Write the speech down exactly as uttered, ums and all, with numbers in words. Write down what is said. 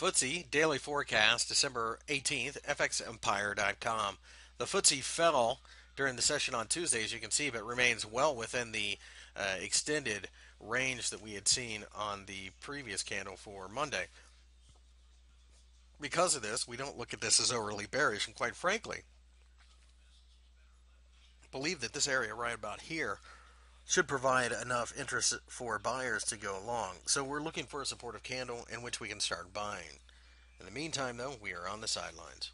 F T S E Daily Forecast, December eighteenth, F X Empire dot com. The F T S E fell during the session on Tuesday, as you can see, but remains well within the uh, extended range that we had seen on the previous candle for Monday. Because of this, we don't look at this as overly bearish, and quite frankly, believe that this area right about here should provide enough interest for buyers to go along. So we're looking for a supportive candle in which we can start buying. In the meantime, though, we are on the sidelines.